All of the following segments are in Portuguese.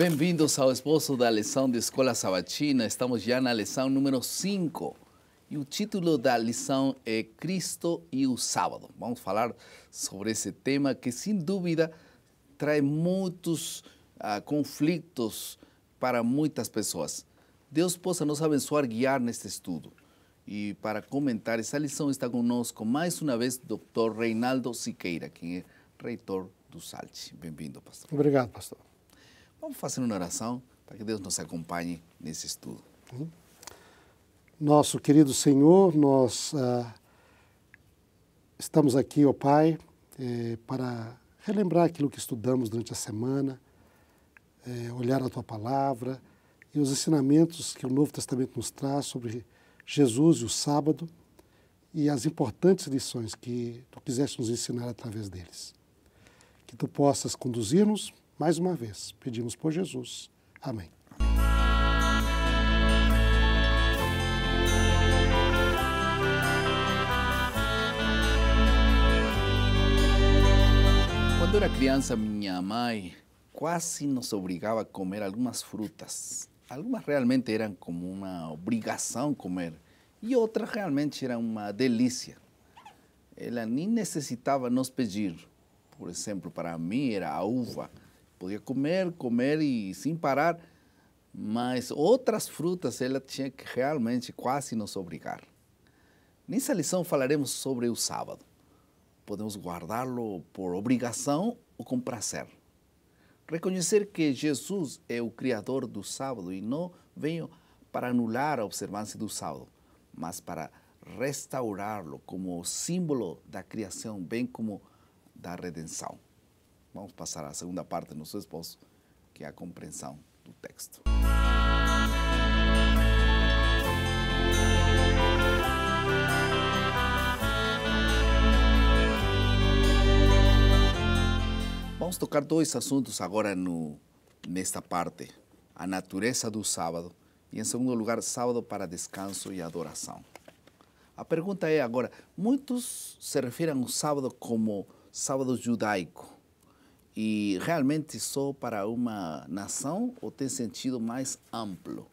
Bem-vindos ao esboço da lição de Escola Sabatina. Estamos já na lição número 5. E o título da lição é Cristo e o Sábado. Vamos falar sobre esse tema que, sem dúvida, traz muitos conflitos para muitas pessoas. Deus possa nos abençoar, guiar neste estudo. E para comentar essa lição está conosco, mais uma vez, Dr. Reinaldo Siqueira, que é reitor do Salt. Bem-vindo, pastor. Obrigado, pastor. Vamos fazer uma oração para que Deus nos acompanhe nesse estudo. Nosso querido Senhor, nós estamos aqui, ó Pai, para relembrar aquilo que estudamos durante a semana, olhar a Tua Palavra e os ensinamentos que o Novo Testamento nos traz sobre Jesus e o sábado e as importantes lições que Tu quiseste nos ensinar através deles. Que Tu possas conduzir-nos. Mais uma vez, pedimos por Jesus. Amém. Quando era criança, minha mãe quase nos obrigava a comer algumas frutas. Algumas realmente eram como uma obrigação comer e outras realmente eram uma delícia. Ela nem necessitava nos pedir. Por exemplo, para mim era a uva. Podia comer e sem parar, mas outras frutas ela tinha que realmente quase nos obrigar. Nessa lição falaremos sobre o sábado. Podemos guardá-lo por obrigação ou com prazer. Reconhecer que Jesus é o Criador do sábado e não veio para anular a observância do sábado, mas para restaurá-lo como símbolo da criação, bem como da redenção. Vamos passar à segunda parte do seu esboço, que é a compreensão do texto. Vamos tocar dois assuntos agora nesta parte. A natureza do sábado e, em segundo lugar, sábado para descanso e adoração. A pergunta é agora, muitos se referem ao sábado como sábado judaico. E realmente só para uma nação ou tem sentido mais amplo?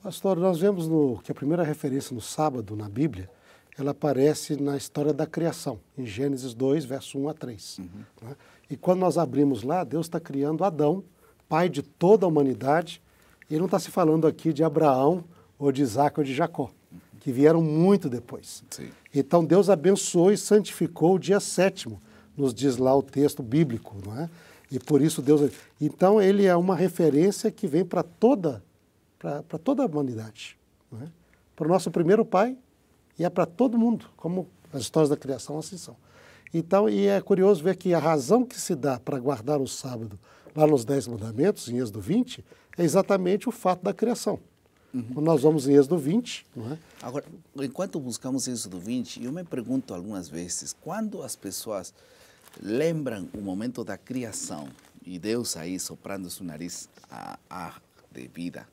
Pastor, nós vemos que a primeira referência no sábado na Bíblia, ela aparece na história da criação, em Gênesis 2, verso 1 a 3. Né? E quando nós abrimos lá, Deus está criando Adão, pai de toda a humanidade, e ele não está se falando aqui de Abraão, ou de Isaac, ou de Jacó, que vieram muito depois. Sim. Então Deus abençoou e santificou o dia sétimo, nos diz lá o texto bíblico, não é? E por isso Deus... Então, ele é uma referência que vem para toda a humanidade, não é? Para o nosso primeiro pai e é para todo mundo, como as histórias da criação assim são. Então, e é curioso ver que a razão que se dá para guardar o sábado lá nos 10 mandamentos, em Êxodo 20, é exatamente o fato da criação. Quando nós vamos em Êxodo 20, não é? Agora, enquanto buscamos Êxodo 20, eu me pergunto algumas vezes, quando as pessoas lembram o momento da criação e Deus aí soprando seu nariz de vida.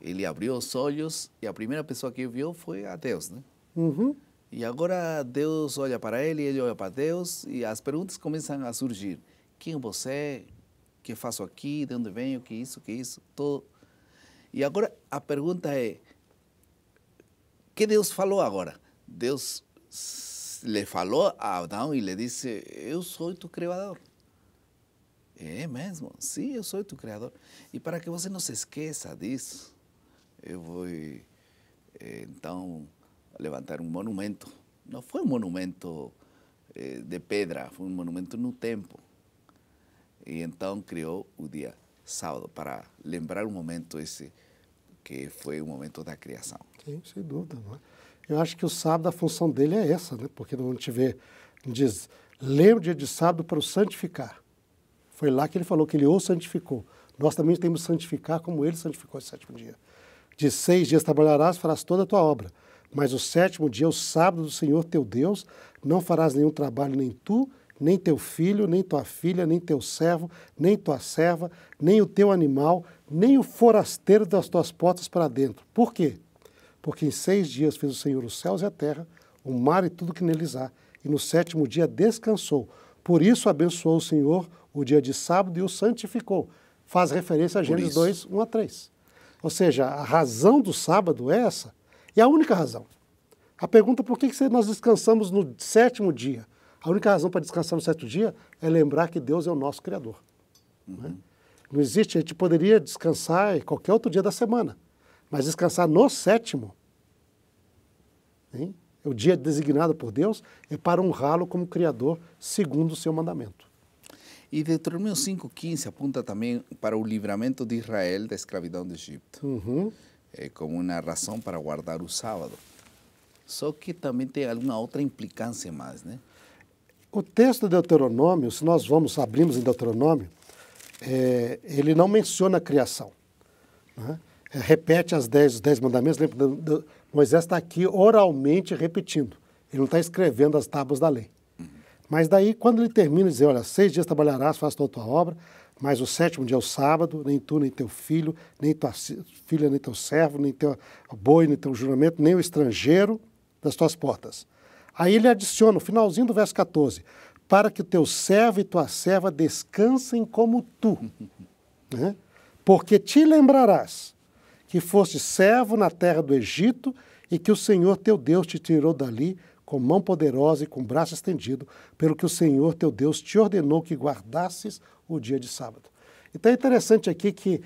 Ele abriu os olhos e a primeira pessoa que viu foi a Deus, né? E agora Deus olha para ele, ele olha para Deus e as perguntas começam a surgir. Quem você é? O que faço aqui? De onde venho? Que isso? Tudo. E agora a pergunta é, o que Deus falou agora? Deus le falou a Adão e le disse, eu sou tu criador. É mesmo? Sim, eu sou tu criador. E para que você não se esqueça disso, eu vou, então, levantar um monumento. Não foi um monumento de pedra, foi um monumento no tempo. E então criou o dia sábado, para lembrar um momento esse, que foi o momento da criação. Sim, sem dúvida, não é? Eu acho que o sábado, a função dele é essa, né? Porque não tiver, diz, lê o dia de sábado para o santificar. Foi lá que ele falou que ele o santificou. Nós também temos que santificar como ele santificou esse sétimo dia. De 6 dias trabalharás, farás toda a tua obra. Mas o sétimo dia, o sábado do Senhor teu Deus, não farás nenhum trabalho, nem tu, nem teu filho, nem tua filha, nem teu servo, nem tua serva, nem o teu animal, nem o forasteiro das tuas portas para dentro. Por quê? Porque em 6 dias fez o Senhor os céus e a terra, o mar e tudo que neles há, e no sétimo dia descansou. Por isso abençoou o Senhor o dia de sábado e o santificou. faz referência a Gênesis 2, 1 a 3. Ou seja, a razão do sábado é essa, e a única razão. A pergunta por que nós descansamos no sétimo dia? A única razão para descansar no sétimo dia é lembrar que Deus é o nosso Criador. Uhum. Né? Não existe, a gente poderia descansar em qualquer outro dia da semana, mas descansar no sétimo, hein? O dia designado por Deus é para honrá-lo como Criador, segundo o seu mandamento. E Deuteronômio 5,15 aponta também para o livramento de Israel da escravidão do Egito, uhum, como uma razão para guardar o sábado. Só que também tem alguma outra implicância mais, né? O texto de Deuteronômio, se nós vamos, abrimos em Deuteronômio, ele não menciona a criação, né? Repete os 10 mandamentos, lembra, Moisés está aqui oralmente repetindo, ele não está escrevendo as tábuas da lei. Mas daí, quando ele termina, diz, olha, 6 dias trabalharás, faz toda a tua obra, mas o sétimo dia é o sábado, nem tu, nem teu filho, nem tua filha, nem teu servo, nem teu boi, nem teu juramento, nem o estrangeiro das tuas portas. Aí ele adiciona, no finalzinho do verso 14, para que o teu servo e tua serva descansem como tu, né? Porque te lembrarás que foste servo na terra do Egito e que o Senhor teu Deus te tirou dali com mão poderosa e com braço estendido, pelo que o Senhor teu Deus te ordenou que guardasses o dia de sábado. Então é interessante aqui que,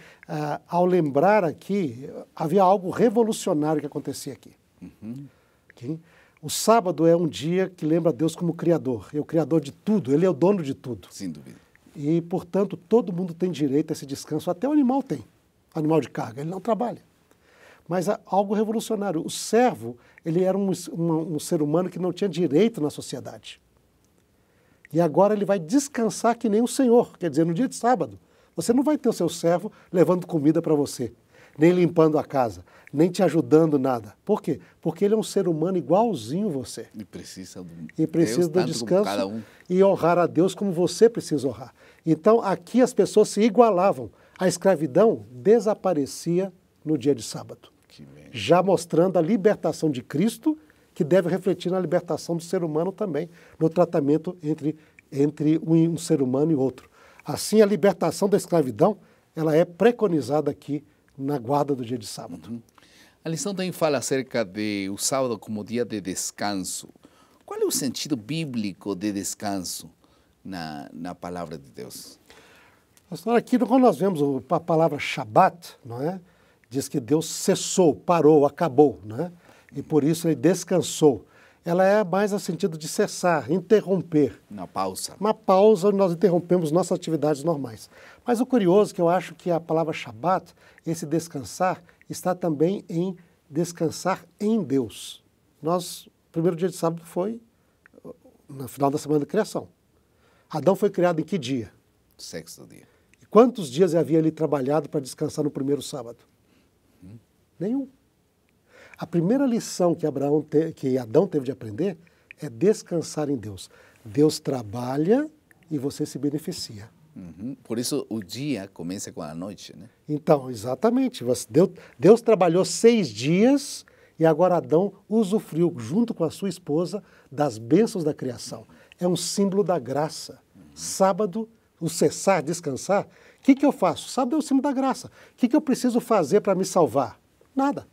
ao lembrar aqui, havia algo revolucionário que acontecia aqui. Uhum. Okay? O sábado é um dia que lembra a Deus como Criador, é o Criador de tudo, Ele é o dono de tudo. Sem dúvida. E, portanto, todo mundo tem direito a esse descanso, até o animal tem. Animal de carga, ele não trabalha. Mas há algo revolucionário. O servo, ele era um ser humano que não tinha direito na sociedade. E agora ele vai descansar que nem o Senhor. Quer dizer, no dia de sábado, você não vai ter o seu servo levando comida para você, nem limpando a casa, nem te ajudando nada. Por quê? Porque ele é um ser humano igualzinho você. E precisa do descanso cada um. E honrar a Deus como você precisa honrar. Então, aqui as pessoas se igualavam. A escravidão desaparecia no dia de sábado, já mostrando a libertação de Cristo, que deve refletir na libertação do ser humano também, no tratamento entre um ser humano e outro. Assim, a libertação da escravidão, ela é preconizada aqui na guarda do dia de sábado. Uhum. A lição também fala acerca do sábado como dia de descanso. Qual é o sentido bíblico de descanso na palavra de Deus? Aqui, quando nós vemos a palavra Shabat, não é? Diz que Deus cessou, parou, acabou, né? E por isso ele descansou. Ela é mais no sentido de cessar, interromper. Uma pausa. Uma pausa onde nós interrompemos nossas atividades normais. Mas o curioso é que eu acho que a palavra Shabat, esse descansar, está também em descansar em Deus. O primeiro dia de sábado foi no final da semana da criação. Adão foi criado em que dia? Sexto dia. Quantos dias havia ele trabalhado para descansar no primeiro sábado? Nenhum. A primeira lição que Adão teve de aprender é descansar em Deus. Deus trabalha e você se beneficia. Uhum. Por isso o dia começa com a noite, né? Então, exatamente. Deus trabalhou 6 dias e agora Adão usufruiu, junto com a sua esposa, das bênçãos da criação. É um símbolo da graça. Uhum. Sábado, o cessar, descansar, o que eu faço? Sábado é o símbolo da graça. O que eu preciso fazer para me salvar? Nada.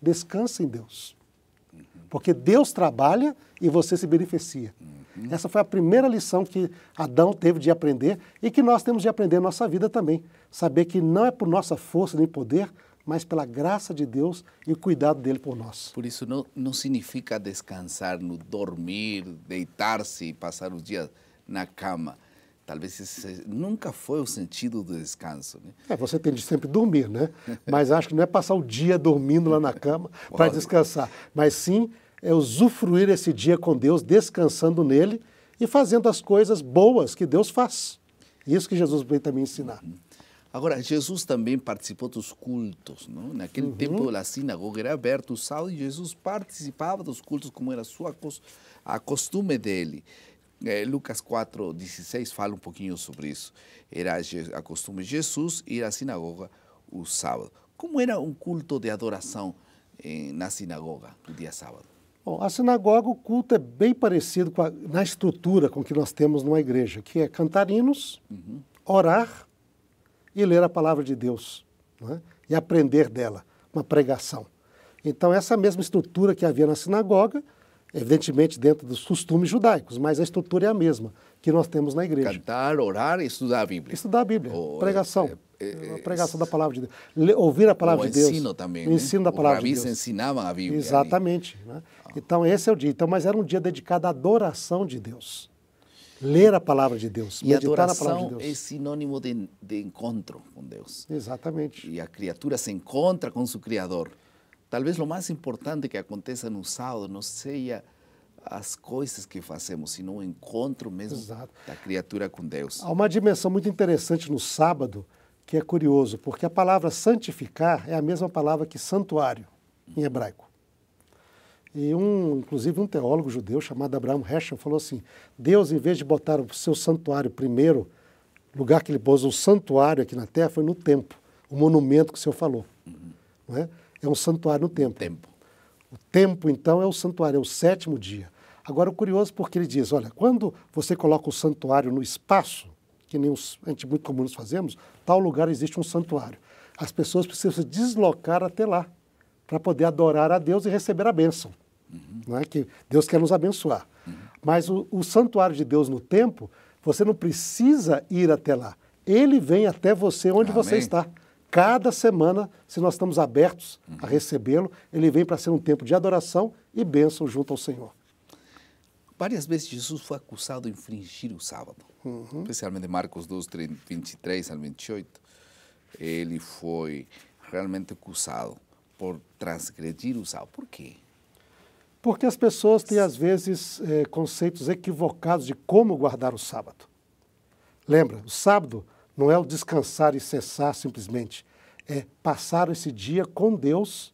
Descansa em Deus. Uhum. Porque Deus trabalha e você se beneficia. Uhum. Essa foi a primeira lição que Adão teve de aprender e que nós temos de aprender na nossa vida também. Saber que não é por nossa força nem poder, mas pela graça de Deus e o cuidado dele por nós. Por isso não significa descansar no dormir, deitar-se e passar o dia na cama. Talvez esse nunca foi o sentido do descanso, né? Você tem de sempre dormir, né? Mas acho que não é passar o dia dormindo lá na cama para descansar. Mas sim, é usufruir esse dia com Deus, descansando nele e fazendo as coisas boas que Deus faz. Isso que Jesus veio também ensinar. Uhum. Agora, Jesus também participou dos cultos, não? Naquele tempo, a sinagoga era aberta, o sábado, e Jesus participava dos cultos como era a costume dele. Lucas 4,16 fala um pouquinho sobre isso. Era a costume de Jesus ir à sinagoga o sábado. Como era um culto de adoração na sinagoga no dia sábado? Bom, a sinagoga, o culto é bem parecido na estrutura com que nós temos numa igreja, que é cantar hinos, orar e ler a palavra de Deus, né? E aprender dela, uma pregação. Então, essa mesma estrutura que havia na sinagoga, evidentemente dentro dos costumes judaicos, mas a estrutura é a mesma que nós temos na igreja. Cantar, orar e estudar a Bíblia. Estudar a Bíblia, pregação. A pregação da palavra de Deus. Ouvir a palavra de Deus. O ensino também. O ensino, né? Da palavra de Deus. Os rabis ensinavam a Bíblia. Exatamente. Né? Então, esse é o dia. Então, mas era um dia dedicado à adoração de Deus. Ler a palavra de Deus, e meditar na palavra de Deus. É sinônimo de encontro com Deus. Exatamente. E a criatura se encontra com seu Criador. Talvez o mais importante que aconteça no sábado não seja as coisas que fazemos, senão o encontro mesmo. Exato. Da criatura com Deus. Há uma dimensão muito interessante no sábado, que é curioso, porque a palavra santificar é a mesma palavra que santuário, em hebraico. E inclusive um teólogo judeu chamado Abraham Heschel falou assim, Deus, em vez de botar o seu santuário primeiro, lugar que ele pôs o santuário aqui na terra foi no templo, o monumento que o senhor falou. Não é? É um santuário no templo. O templo, então, é o santuário, é o sétimo dia. Agora, o curioso porque ele diz, olha, quando você coloca o santuário no espaço, que nem a gente muito comum nós fazemos, tal lugar existe um santuário. As pessoas precisam se deslocar até lá para poder adorar a Deus e receber a bênção. Não é? Que Deus quer nos abençoar. Mas o santuário de Deus no templo, você não precisa ir até lá. Ele vem até você onde você está. Cada semana, se nós estamos abertos a recebê-lo, ele vem para ser um tempo de adoração e bênção junto ao Senhor. Várias vezes Jesus foi acusado de infringir o sábado, especialmente Marcos 2, 23 ao 28. Ele foi realmente acusado por transgredir o sábado. Por quê? Porque as pessoas têm, às vezes, conceitos equivocados de como guardar o sábado. Lembra, o sábado não é o descansar e cessar simplesmente, é passar esse dia com Deus,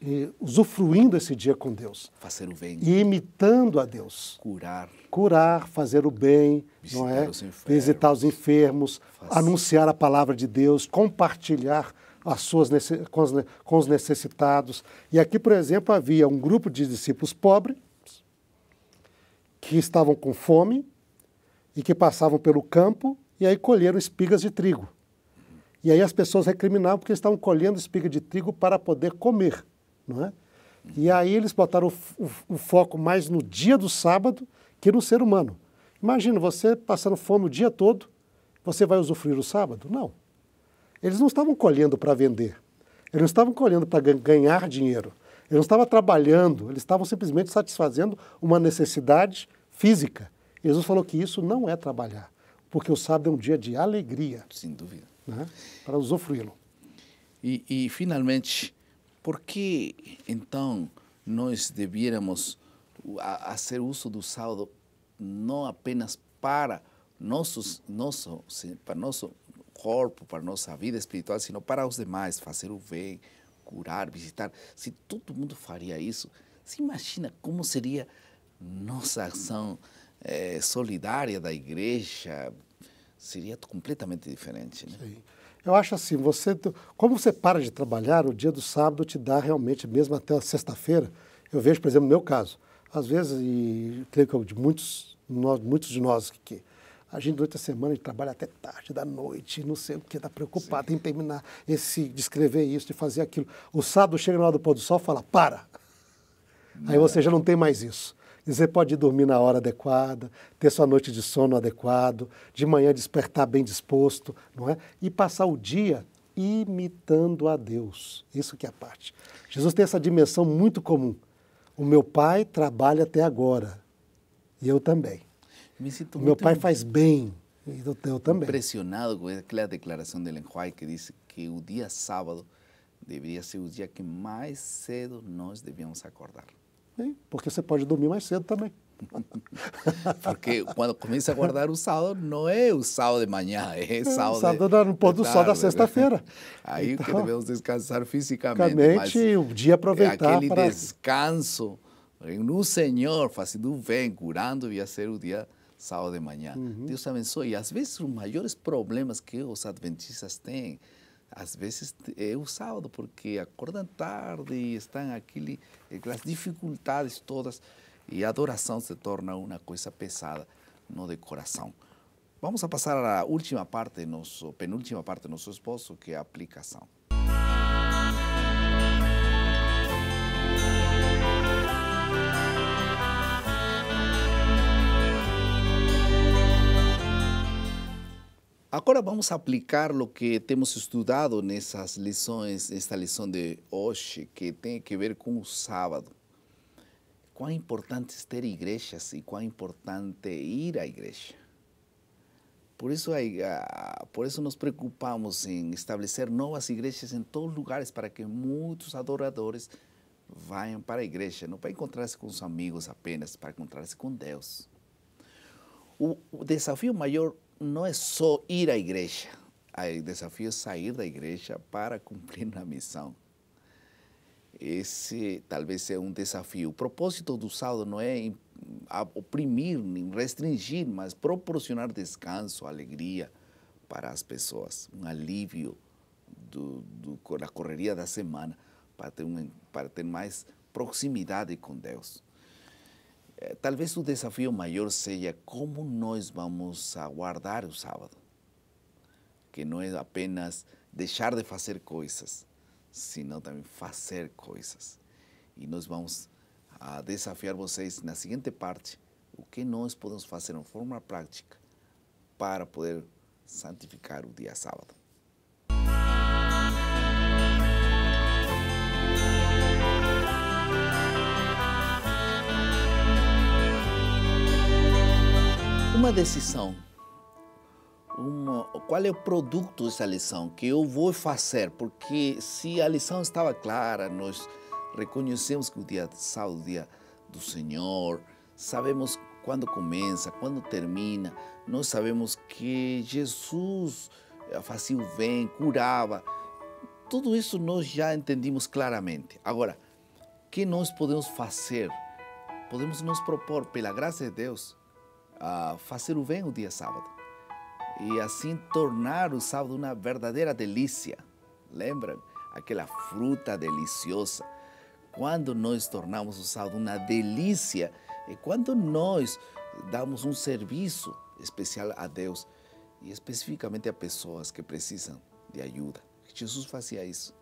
e usufruindo esse dia com Deus. Fazer o bem. E imitando a Deus. Curar. Curar, fazer o bem, não é? Visitar os enfermos, anunciar a palavra de Deus, compartilhar com os necessitados. E aqui, por exemplo, havia um grupo de discípulos pobres que estavam com fome e que passavam pelo campo e aí colheram espigas de trigo. E aí as pessoas recriminavam porque estavam colhendo espiga de trigo para poder comer. Não é? E aí eles botaram o foco mais no dia do sábado que no ser humano. Imagina, você passando fome o dia todo, você vai usufruir o sábado? Não. Eles não estavam colhendo para vender, eles não estavam colhendo para ganhar dinheiro, eles não estavam trabalhando, eles estavam simplesmente satisfazendo uma necessidade física. Jesus falou que isso não é trabalhar, porque o sábado é um dia de alegria. Sem dúvida. Né? Para usufruí-lo. E finalmente, por que, então, nós deviéramos fazer uso do sábado não apenas para nosso corpo, para nossa vida espiritual, sino para os demais, fazer o bem, curar, visitar? Se todo mundo faria isso, se imagina como seria nossa ação solidária da igreja? Seria completamente diferente, né? Sim. Eu acho assim, como você para de trabalhar, o dia do sábado te dá realmente, mesmo até a sexta-feira, eu vejo, por exemplo, no meu caso, às vezes, e creio que de muitos de nós que a gente durante a semana trabalha até tarde, da noite, não sei o que, está preocupado. Sim. Em terminar, de escrever isso, de fazer aquilo. O sábado chega na hora do pôr do sol e fala, para! Aí você já não tem mais isso. E você pode ir dormir na hora adequada, ter sua noite de sono adequado, de manhã despertar bem disposto, não é? E passar o dia imitando a Deus. Isso que é a parte. Jesus tem essa dimensão muito comum. O meu pai trabalha até agora, e eu também. O meu pai faz bem, e eu também. Impressionado com aquela declaração de Ellen White que diz que o dia sábado deveria ser o dia que mais cedo nós devíamos acordar. Porque você pode dormir mais cedo também. Porque quando começa a guardar o sábado, não é o sábado de manhã, é sábado, no pôr do sol da sexta-feira. Aí então, que devemos descansar fisicamente. Mas o dia aproveitar aquele descanso no Senhor, fazendo bem, curando, ia ser o dia sábado de manhã. Deus abençoe. E às vezes os maiores problemas que os adventistas têm, às vezes é o sábado, porque acordam tarde e estão aquelas dificuldades todas, e a adoração se torna uma coisa pesada no coração. Vamos a passar à última parte, penúltima parte do nosso esboço, que é a aplicação. Agora vamos aplicar o que temos estudado nessas lições, esta lição de hoje, que tem a ver com o sábado. Quão importante é ter igrejas e quão importante é ir à igreja. Por isso nos preocupamos em estabelecer novas igrejas em todos os lugares para que muitos adoradores vayam para a igreja, não para encontrar-se com os amigos apenas, para encontrar-se com Deus. O desafio maior não é só ir à igreja, o desafio é sair da igreja para cumprir na missão. Esse talvez é um desafio. O propósito do sábado não é oprimir, nem restringir, mas proporcionar descanso, alegria para as pessoas, um alívio da correria da semana para ter mais proximidade com Deus. Talvez o desafio maior seja como nós vamos guardar o sábado. Que não é apenas deixar de fazer coisas, senão também fazer coisas. E nós vamos desafiar vocês na seguinte parte, o que nós podemos fazer de forma prática para poder santificar o dia sábado. Uma decisão, qual é o produto dessa lição que eu vou fazer? Porque se a lição estava clara, nós reconhecemos que o dia sábado é o dia do Senhor, sabemos quando começa, quando termina, nós sabemos que Jesus fazia o bem, curava, tudo isso nós já entendimos claramente. Agora, o que nós podemos fazer? Podemos nos propor, pela graça de Deus, a fazer o bem o dia sábado e assim tornar o sábado uma verdadeira delícia. Lembra aquela fruta deliciosa? Quando nós tornamos o sábado uma delícia e quando nós damos um serviço especial a Deus e especificamente a pessoas que precisam de ajuda. Jesus fazia isso.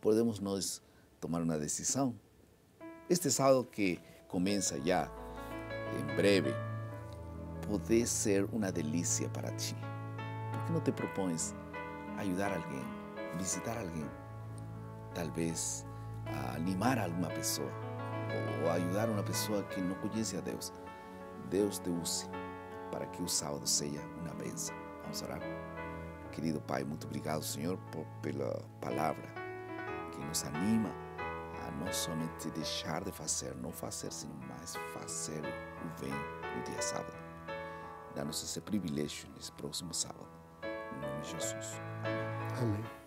Podemos nós tomar uma decisão? Este sábado que começa já em breve, poder ser uma delícia para ti. Por que não te propões ajudar alguém, visitar alguém, talvez animar alguma pessoa ou ajudar uma pessoa que não conhece a Deus? Deus te use para que o sábado seja uma bênção. Vamos orar. Querido Pai, muito obrigado, Senhor, pela palavra que nos anima a não somente deixar de fazer, não fazer, sino mais fazer o bem no dia sábado. Dá-nos esse privilégio nesse próximo sábado. Em nome de Jesus. Amém.